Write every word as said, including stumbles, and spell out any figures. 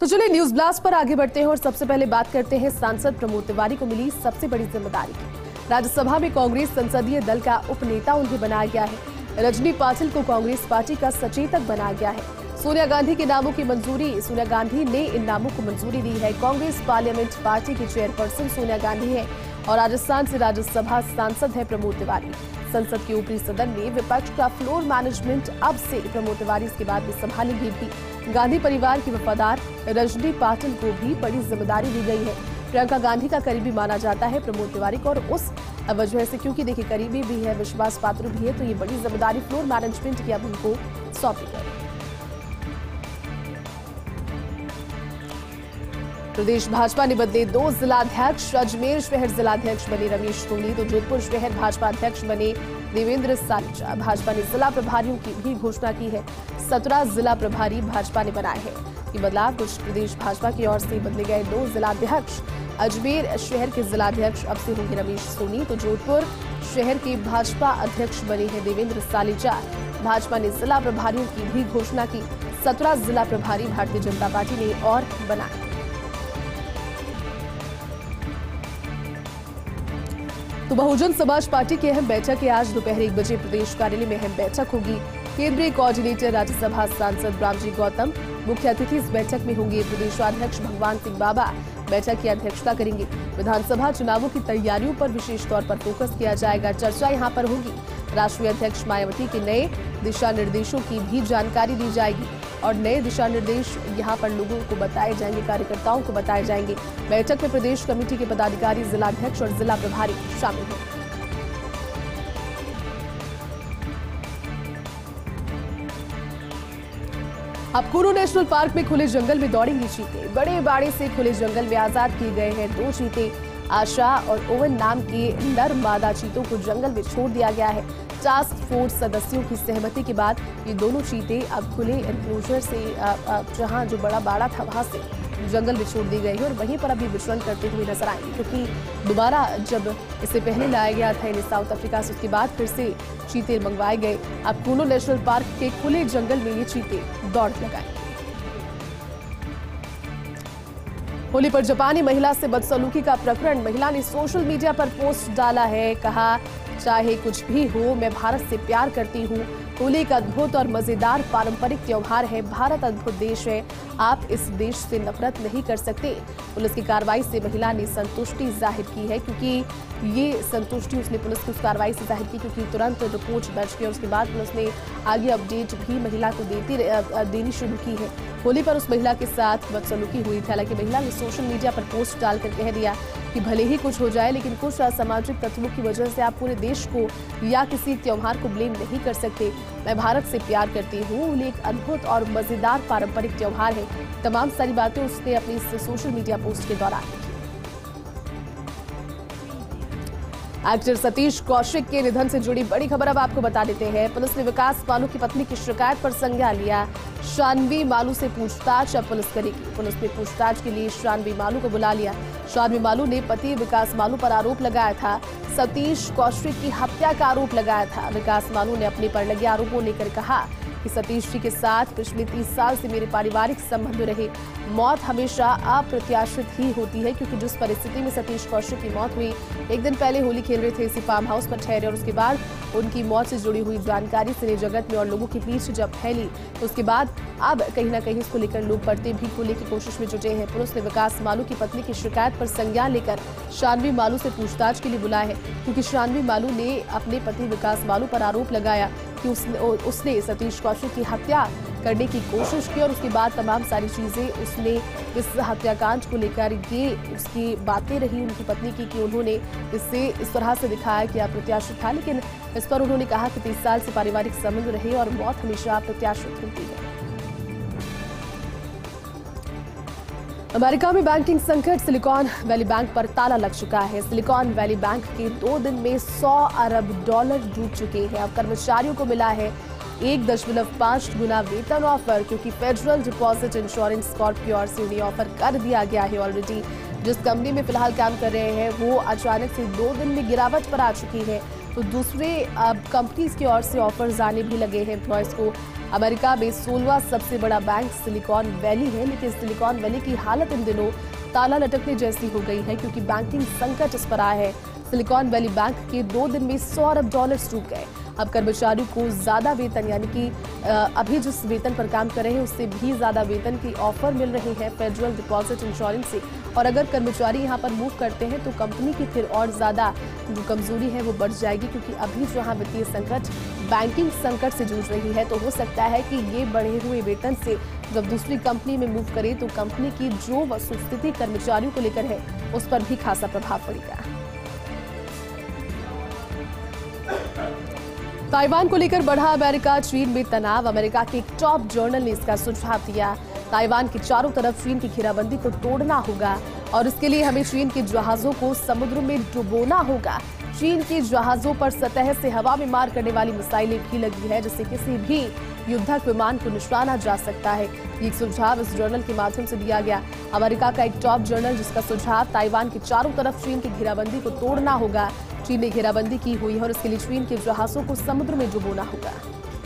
तो चलिए news blast पर आगे बढ़ते हैं और सबसे पहले बात करते हैं सांसद प्रमोद तिवारी को मिली सबसे बड़ी जिम्मेदारी की। राज्यसभा में कांग्रेस संसदीय दल का उपनेता उन्हें बनाया गया है। रजनी पाटिल को कांग्रेस पार्टी का सचेतक बनाया गया है। सोनिया गांधी के नामों की मंजूरी, सोनिया गांधी ने इन नामों को मंजूरी दी है। कांग्रेस पार्लियामेंट पार्टी की चेयरपर्सन सोनिया गांधी है और राजस्थान से राज्यसभा सांसद है प्रमोद तिवारी। संसद के ऊपरी सदन में विपक्ष का फ्लोर मैनेजमेंट अब से प्रमोद तिवारी इसके बाद में संभालेंगे भी। गांधी परिवार की वफादार रजनी पाटिल को भी बड़ी जिम्मेदारी दी गई है। प्रियंका गांधी का करीबी माना जाता है प्रमोद तिवारी को और उस वजह से, क्योंकि देखिए करीबी भी है, विश्वास पात्र भी है, तो ये बड़ी जिम्मेदारी फ्लोर मैनेजमेंट की अब उनको सौंपी गई। प्रदेश भाजपा ने बदले दो जिलाध्यक्ष। अजमेर शहर जिलाध्यक्ष बने रमेश सोनी, तो जोधपुर शहर भाजपा अध्यक्ष बने देवेंद्र साल। भाजपा ने जिला प्रभारियों की भी घोषणा की है। सत्रह जिला प्रभारी भाजपा ने बनाए हैं। ये बदलाव कुछ प्रदेश भाजपा की ओर से बदले गए दो जिलाध्यक्ष। अजमेर शहर के जिलाध्यक्ष अब से होंगे रमेश सोनी, तो जोधपुर शहर के भाजपा अध्यक्ष बने हैं देवेंद्र सालिचा। भाजपा ने जिला प्रभारियों की भी घोषणा की। सत्रह जिला प्रभारी भारतीय जनता पार्टी ने और बनाए। तो बहुजन समाज पार्टी की अहम बैठक है। आज दोपहर एक बजे प्रदेश कार्यालय में अहम बैठक होगी। केंद्रीय कोऑर्डिनेटर राज्यसभा सांसद रामजी गौतम मुख्य अतिथि इस बैठक में होंगे। प्रदेशाध्यक्ष भगवान सिंह बाबा बैठक की अध्यक्षता करेंगे। विधानसभा चुनावों की तैयारियों पर विशेष तौर पर फोकस किया जाएगा। चर्चा यहाँ पर होगी। राष्ट्रीय अध्यक्ष मायावती के नए दिशा निर्देशों की भी जानकारी दी जाएगी और नए दिशा निर्देश यहाँ पर लोगों को बताए जाएंगे, कार्यकर्ताओं को बताए जाएंगे। बैठक में प्रदेश कमेटी के पदाधिकारी, जिलाध्यक्ष और जिला प्रभारी शामिल हैं। अब कुनो नेशनल पार्क में खुले जंगल में दौड़ेंगी चीते। बड़े बाड़े से खुले जंगल में आजाद किए गए हैं दो चीते। आशा और ओवन नाम के नर मादा चीतों को जंगल में छोड़ दिया गया है। टास्क फोर्स सदस्यों की सहमति के बाद ये दोनों चीते अब खुले एनक्लोजर से, जहाँ जो बड़ा बाड़ा था वहाँ से जंगल में छोड़ दी गई है और वहीं पर अभी विचरण करते हुए नजर आएंगे, क्योंकि दोबारा जब इससे पहले लाया गया था इन्हें साउथ अफ्रीका से, उसके बाद फिर से चीते मंगवाए गए। अब कुनो नेशनल पार्क के खुले जंगल में ये चीते दौड़ लगाए। होली पर जापानी महिला से बदसलूकी का प्रकरण, महिला ने सोशल मीडिया पर पोस्ट डाला है। कहा, चाहे कुछ भी हो, मैं भारत से प्यार करती हूँ। होली एक अद्भुत और मजेदार पारंपरिक त्योहार है। भारत अद्भुत देश है, आप इस देश से नफरत नहीं कर सकते। पुलिस की कार्रवाई से महिला ने संतुष्टि जाहिर की है, क्योंकि ये संतुष्टि उसने पुलिस की उस कार्रवाई से जाहिर की, क्योंकि तुरंत रिपोर्ट दर्ज की और उसके बाद पुलिस ने आगे अपडेट भी महिला को देती देनी शुरू की है। होली पर उस महिला के साथ बदसलूकी हुई थी। हालांकि महिला ने सोशल मीडिया पर पोस्ट डालकर कह दिया कि भले ही कुछ हो जाए, लेकिन कुछ असामाजिक तत्वों की वजह से आप पूरे देश को या किसी त्यौहार को ब्लेम नहीं कर सकते। मैं भारत से प्यार करती हूँ, होली एक अद्भुत और मजेदार पारंपरिक त्यौहार है। तमाम सारी बातें उसने अपनी इस सोशल मीडिया पोस्ट के दौरान की। एक्टर सतीश कौशिक के निधन से जुड़ी बड़ी खबर अब आपको बता देते हैं। पुलिस ने विकास मानू की पत्नी की शिकायत पर संज्ञान लिया। शांवी मानू से पूछताछ अब पुलिस करेगी। पुलिस ने पूछताछ के लिए शांवी मानू को बुला लिया। शांवी मानू ने पति विकास मानू पर आरोप लगाया था, सतीश कौशिक की हत्या का आरोप लगाया था। विकास मानू ने अपने पर लगे आरोपों लेकर कहा कि सतीश जी के साथ पिछले तीस साल से मेरे पारिवारिक संबंध रहे। मौत हमेशा अप्रत्याशित ही होती है, क्योंकि जिस परिस्थिति में सतीश कौशिक की मौत हुई, एक दिन पहले होली खेल रहे थे, इसी फार्म हाउस पर ठहरे और उसके बाद उनकी मौत से जुड़ी हुई जानकारी सिने जगत में और लोगों के बीच जब फैली, तो उसके बाद अब कहीं ना कहीं इसको लेकर लोग पढ़ते भी खोलने की कोशिश में जुटे हैं। पुलिस ने विकास मालू की पत्नी की शिकायत पर संज्ञान लेकर शांवी मालू से पूछताछ के लिए बुलाया है, क्योंकि शांवी मालू ने अपने पति विकास मालू पर आरोप लगाया कि उसने, उसने सतीश कौशिक की हत्या करने की कोशिश की और उसके बाद तमाम सारी चीज़ें उसने इस हत्याकांड को लेकर ये उसकी बातें रही उनकी पत्नी की कि उन्होंने इससे इस तरह से दिखाया कि अप्रत्याशित था। लेकिन इस पर उन्होंने कहा कि तीस साल से पारिवारिक संबंध रहे और मौत हमेशा अप्रत्याशित होती है। अमेरिका में बैंकिंग संकट, सिलिकॉन वैली बैंक पर ताला लग चुका है। सिलिकॉन वैली बैंक के दो दिन में सौ अरब डॉलर डूब चुके हैं। अब कर्मचारियों को मिला है एक दशमलव पाँच गुना वेतन ऑफर, क्योंकि फेडरल डिपॉजिट इंश्योरेंस कॉर्प की ओर से उन्हें ऑफर कर दिया गया है। ऑलरेडी जिस कंपनी में फिलहाल काम कर रहे हैं वो अचानक से दो दिन में गिरावट पर आ चुकी है, तो दूसरे कंपनीज की ओर से ऑफर्स आने भी लगे हैं। एम्प्लॉयज़ को अमेरिका में सोलहवां सबसे बड़ा बैंक सिलिकॉन वैली है, लेकिन सिलिकॉन वैली की हालत इन दिनों ताला लटकने जैसी हो गई है क्योंकि बैंकिंग संकट इस पर आया है। सिलिकॉन वैली बैंक के दो दिन में सौ अरब डॉलर्स डूब गए। अब कर्मचारियों को ज़्यादा वेतन यानी कि अभी जिस वेतन पर काम कर रहे हैं उससे भी ज़्यादा वेतन की ऑफर मिल रही है फेडरल डिपॉजिट इंश्योरेंस से, और अगर कर्मचारी यहां पर मूव करते हैं तो कंपनी की फिर और ज़्यादा जो कमजोरी है वो बढ़ जाएगी क्योंकि अभी जहां वित्तीय संकट बैंकिंग संकट से जूझ रही है तो हो सकता है कि ये बढ़े हुए वेतन से जब दूसरी कंपनी में मूव करे तो कंपनी की जो वस्तुस्थिति कर्मचारियों को लेकर है उस पर भी खासा प्रभाव पड़ेगा। ताइवान को लेकर बढ़ा अमेरिका चीन में तनाव, अमेरिका के एक टॉप जर्नल ने इसका सुझाव दिया। ताइवान के चारों तरफ चीन की घेराबंदी को तोड़ना होगा और इसके लिए हमें चीन के जहाजों को समुद्र में डुबोना होगा। चीन के जहाजों पर सतह से हवा में मार करने वाली मिसाइलें भी लगी है जिससे किसी भी युद्धक विमान को निशाना जा सकता है। ये सुझाव इस जर्नल के माध्यम से दिया गया। अमेरिका का एक टॉप जर्नल जिसका सुझाव ताइवान के चारों तरफ चीन की घेराबंदी को तोड़ना होगा। चीन ने घेराबंदी की हुई है और इसके लिए चीन के जहाजों को समुद्र में डुबोना होगा।